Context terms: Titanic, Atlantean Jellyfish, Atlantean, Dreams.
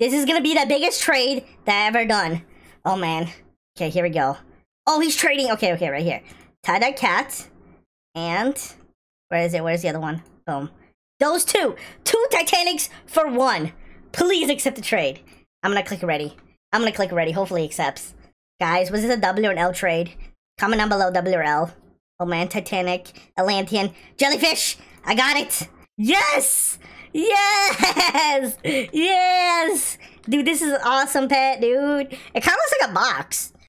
This is gonna be the biggest trade that I've ever done. Oh man. Okay, here we go. Oh, he's trading. Okay, okay, right here. Tie that cat. And where is it? Where's the other one? Boom. Those two. Two Titanics for one. Please accept the trade. I'm gonna click ready. I'm gonna click ready. Hopefully it accepts. Guys, was this a W or an L trade? Comment down below, W or L. Oh man, Titanic, Atlantean, jellyfish. I got it. Yes! Yes! Yes! Dude, this is awesome, pet, dude. It kind of looks like a box.